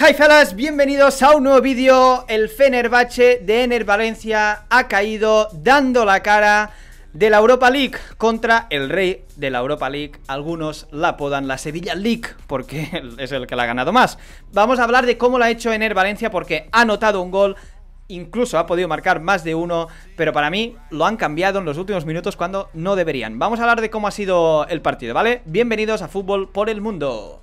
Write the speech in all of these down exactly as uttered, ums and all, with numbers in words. Hi fellas, bienvenidos a un nuevo vídeo. El Fenerbahçe de Enner Valencia ha caído dando la cara de la Europa League contra el rey de la Europa League. Algunos la apodan la Sevilla League porque es el que la ha ganado más. Vamos a hablar de cómo la ha hecho Enner Valencia porque ha anotado un gol, incluso ha podido marcar más de uno, pero para mí lo han cambiado en los últimos minutos cuando no deberían. Vamos a hablar de cómo ha sido el partido, ¿vale? Bienvenidos a Fútbol por el Mundo.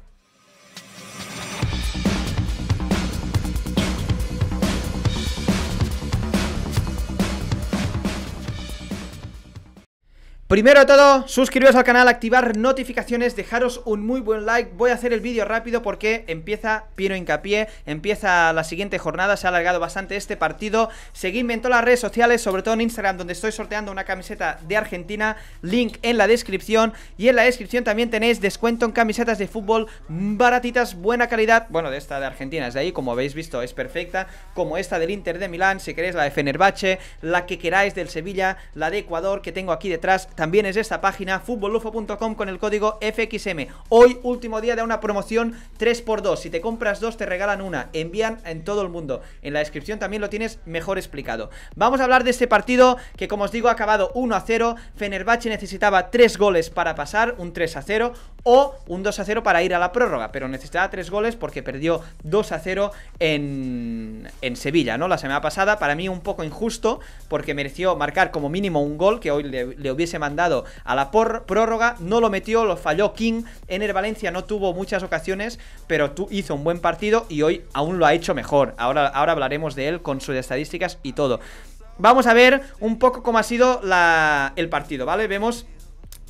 Primero de todo, suscribiros al canal, activar notificaciones, dejaros un muy buen like. Voy a hacer el vídeo rápido porque empieza Piero Hincapié, empieza la siguiente jornada, se ha alargado bastante este partido. Seguidme en todas las redes sociales, sobre todo en Instagram, donde estoy sorteando una camiseta de Argentina, link en la descripción. Y en la descripción también tenéis descuento en camisetas de fútbol baratitas, buena calidad. Bueno, de esta de Argentina es de ahí, como habéis visto es perfecta, como esta del Inter de Milán, si queréis la de Fenerbahçe, la que queráis del Sevilla, la de Ecuador que tengo aquí detrás. También es esta página, fútbol ufo punto com, con el código F X M. Hoy, último día de una promoción tres por dos. Si te compras dos, te regalan una. Envían en todo el mundo. En la descripción también lo tienes mejor explicado. Vamos a hablar de este partido que, como os digo, ha acabado uno a cero. Fenerbahçe necesitaba tres goles para pasar, un tres a cero, o un dos a cero para ir a la prórroga. Pero necesitaba tres goles porque perdió dos a cero en, en Sevilla, ¿no? La semana pasada, para mí un poco injusto, porque mereció marcar como mínimo un gol que hoy le, le hubiese mandado dado a la por prórroga, no lo metió, lo falló King. Enner Valencia no tuvo muchas ocasiones, pero tú hizo un buen partido y hoy aún lo ha hecho mejor. Ahora, ahora hablaremos de él con sus estadísticas y todo. Vamos a ver un poco cómo ha sido la, el partido, ¿vale? Vemos...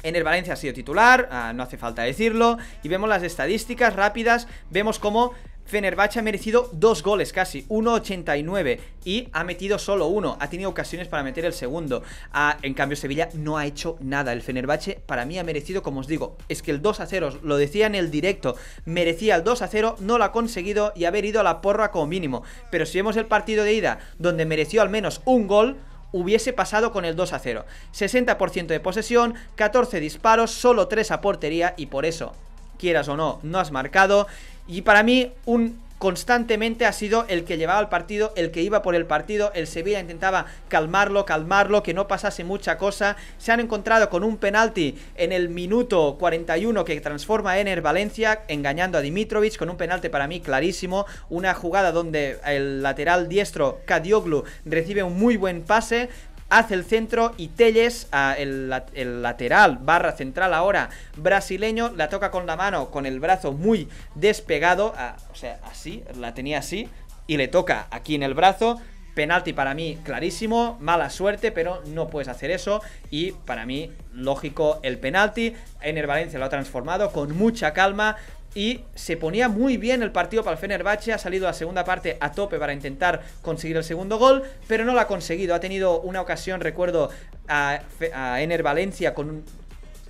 Enner Valencia ha sido titular, ah, no hace falta decirlo. Y vemos las estadísticas rápidas. Vemos cómo Fenerbahçe ha merecido dos goles casi, uno ochenta y nueve, y ha metido solo uno. Ha tenido ocasiones para meter el segundo. ah, En cambio Sevilla no ha hecho nada. El Fenerbahçe para mí ha merecido, como os digo, es que el dos a cero, lo decía en el directo, merecía el dos a cero, no lo ha conseguido y haber ido a la porra como mínimo. Pero si vemos el partido de ida, donde mereció al menos un gol, hubiese pasado con el dos a cero. sesenta por ciento de posesión, catorce disparos, solo tres a portería, y por eso, quieras o no, no has marcado. Y para mí, un constantemente ha sido el que llevaba el partido, el que iba por el partido. El Sevilla intentaba calmarlo, calmarlo, que no pasase mucha cosa. Se han encontrado con un penalti en el minuto cuarenta y uno que transforma a Enner Valencia, engañando a Dimitrovic, con un penalti para mí clarísimo. Una jugada donde el lateral diestro, Kadioglu, recibe un muy buen pase, hace el centro y Telles, el, el lateral barra central ahora brasileño, la toca con la mano, con el brazo muy despegado, a, o sea, así, la tenía así, y le toca aquí en el brazo. Penalti para mí clarísimo, mala suerte, pero no puedes hacer eso, y para mí lógico el penalti. Enner Valencia lo ha transformado con mucha calma y se ponía muy bien el partido para el Fenerbahçe. Ha salido la segunda parte a tope para intentar conseguir el segundo gol, pero no lo ha conseguido. Ha tenido una ocasión, recuerdo, a, a Enner Valencia con un,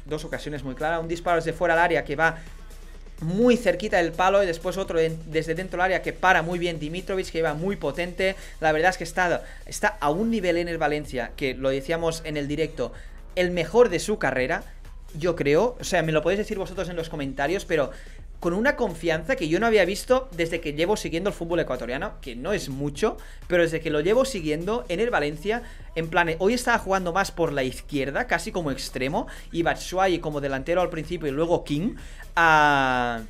dos ocasiones muy claras. Un disparo desde fuera del área que va muy cerquita del palo, y después otro de, desde dentro del área que para muy bien Dimitrovic, que iba muy potente. La verdad es que está, está a un nivel Enner Valencia, que lo decíamos en el directo, el mejor de su carrera, yo creo. O sea, me lo podéis decir vosotros en los comentarios, pero... con una confianza que yo no había visto desde que llevo siguiendo el fútbol ecuatoriano, que no es mucho, pero desde que lo llevo siguiendo en el Valencia, en plan, hoy estaba jugando más por la izquierda, casi como extremo, y Batshuayi como delantero al principio y luego King, uh,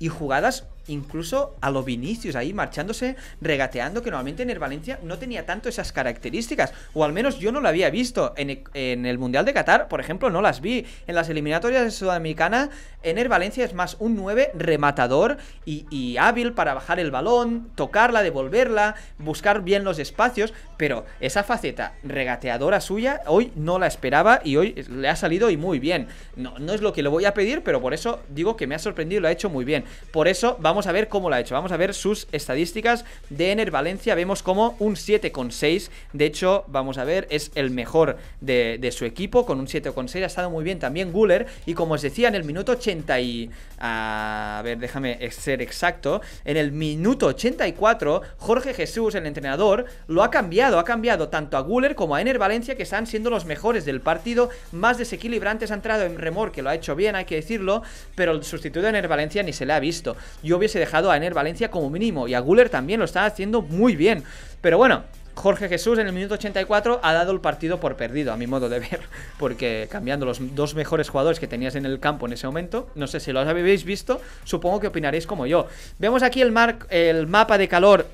y jugadas incluso a los Vinicius ahí marchándose, regateando, que normalmente en el Valencia no tenía tanto esas características, o al menos yo no lo había visto. En, en el Mundial de Qatar, por ejemplo, no las vi. En las eliminatorias de Sudamericana, Enner Valencia es más un nueve rematador y, y hábil para bajar el balón, tocarla, devolverla, buscar bien los espacios, pero esa faceta regateadora suya hoy no la esperaba y hoy le ha salido y muy bien. No, no es lo que le voy a pedir, pero por eso digo que me ha sorprendido y lo ha hecho muy bien. Por eso vamos a ver cómo lo ha hecho, vamos a ver sus estadísticas de Enner Valencia. Vemos como un siete coma seis, de hecho, vamos a ver, es el mejor de, de su equipo con un siete coma seis, ha estado muy bien también Guler, y como os decía, en el minuto ochenta y... a ver, déjame ser exacto, en el minuto ochenta y cuatro, Jorge Jesús, el entrenador, lo ha cambiado, ha cambiado tanto a Guler como a Enner Valencia, que están siendo los mejores del partido, más desequilibrantes. Ha entrado en Remor, que lo ha hecho bien, hay que decirlo, pero el sustituto de Enner Valencia ni se le ha visto. Yo hubiese dejado a Enner Valencia como mínimo, y a Guler también lo está haciendo muy bien. Pero bueno, Jorge Jesús en el minuto ochenta y cuatro ha dado el partido por perdido, a mi modo de ver, porque cambiando los dos mejores jugadores que tenías en el campo en ese momento, no sé si los habéis visto, supongo que opinaréis como yo. Vemos aquí el, mar el mapa de calor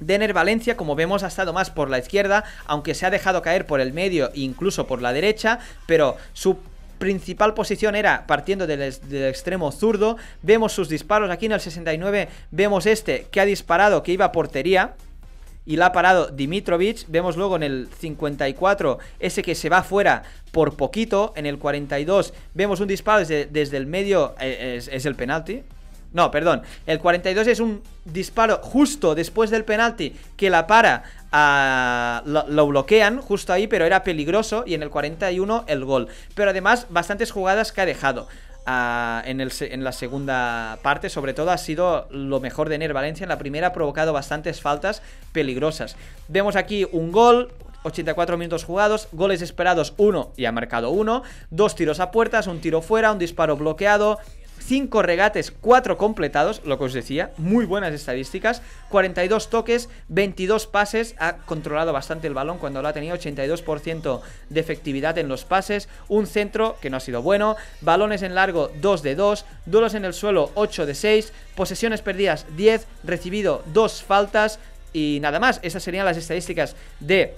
de Enner Valencia. Como vemos, ha estado más por la izquierda, aunque se ha dejado caer por el medio e incluso por la derecha, pero su principal posición era partiendo del, del extremo zurdo. Vemos sus disparos aquí en el sesenta y nueve, vemos este que ha disparado, que iba a portería, y la ha parado Dimitrovic. Vemos luego en el cincuenta y cuatro ese que se va fuera por poquito. En el cuarenta y dos vemos un disparo desde, desde el medio. Es, es el penalti. No, perdón, el cuarenta y dos es un disparo justo después del penalti que la para, a, lo, lo bloquean justo ahí, pero era peligroso. Y en el cuarenta y uno el gol. Pero además bastantes jugadas que ha dejado. Uh, en, el, en la segunda parte, sobre todo, ha sido lo mejor de Enner Valencia. En la primera ha provocado bastantes faltas peligrosas. Vemos aquí un gol, ochenta y cuatro minutos jugados, goles esperados uno y ha marcado uno, dos tiros a puertas, un tiro fuera, un disparo bloqueado, cinco regates, cuatro completados, lo que os decía, muy buenas estadísticas, cuarenta y dos toques, veintidós pases, ha controlado bastante el balón cuando lo ha tenido, ochenta y dos por ciento de efectividad en los pases, un centro que no ha sido bueno, balones en largo dos de dos, duelos en el suelo ocho de seis, posesiones perdidas diez, recibido dos faltas y nada más. Esas serían las estadísticas de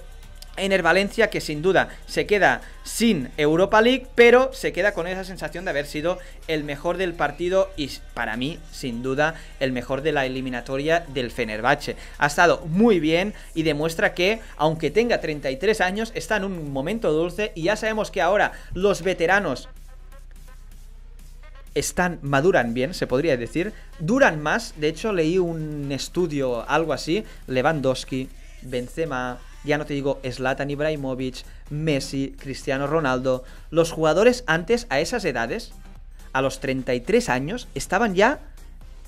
Enner Valencia, que sin duda se queda sin Europa League, pero se queda con esa sensación de haber sido el mejor del partido y para mí, sin duda, el mejor de la eliminatoria del Fenerbahçe. Ha estado muy bien y demuestra que, aunque tenga treinta y tres años, está en un momento dulce, y ya sabemos que ahora los veteranos están, maduran bien, se podría decir, duran más. De hecho, leí un estudio, algo así, Lewandowski, Benzema, ya no te digo Zlatan Ibrahimovic, Messi, Cristiano Ronaldo. Los jugadores antes, a esas edades, a los treinta y tres años, estaban ya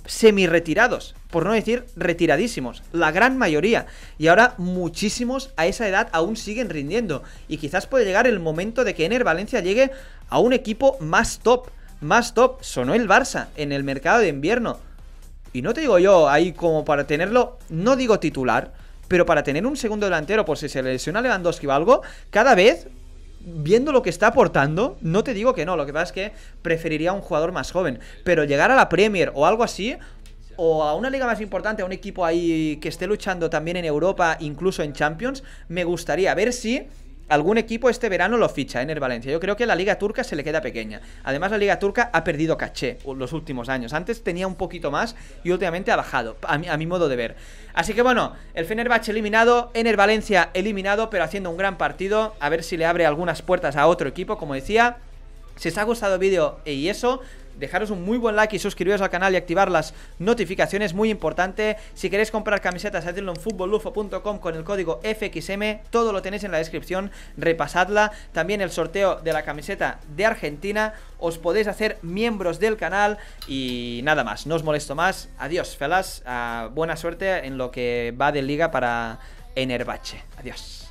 semi-retirados, por no decir retiradísimos, la gran mayoría. Y ahora muchísimos a esa edad aún siguen rindiendo. Y quizás puede llegar el momento de que Enner Valencia llegue a un equipo más top, más top. Sonó el Barça en el mercado de invierno. Y no te digo yo ahí como para tenerlo, no digo titular, pero para tener un segundo delantero por si se lesiona Lewandowski o algo, cada vez, viendo lo que está aportando, no te digo que no. Lo que pasa es que preferiría un jugador más joven. Pero llegar a la Premier o algo así, o a una liga más importante, a un equipo ahí que esté luchando también en Europa, incluso en Champions, me gustaría ver si algún equipo este verano lo ficha, Enner Valencia. Yo creo que la liga turca se le queda pequeña. Además, la liga turca ha perdido caché los últimos años. Antes tenía un poquito más y últimamente ha bajado, a mi, a mi modo de ver. Así que bueno, el Fenerbahçe eliminado, Enner Valencia eliminado, pero haciendo un gran partido. A ver si le abre algunas puertas a otro equipo, como decía. Si os ha gustado el vídeo y eso, dejaros un muy buen like y suscribiros al canal y activar las notificaciones, muy importante. Si queréis comprar camisetas, hacedlo en fútbol lufo punto com con el código F X M, todo lo tenéis en la descripción, repasadla. También el sorteo de la camiseta de Argentina, os podéis hacer miembros del canal y nada más, no os molesto más, adiós felas, uh, buena suerte en lo que va de liga para Fenerbahçe, adiós.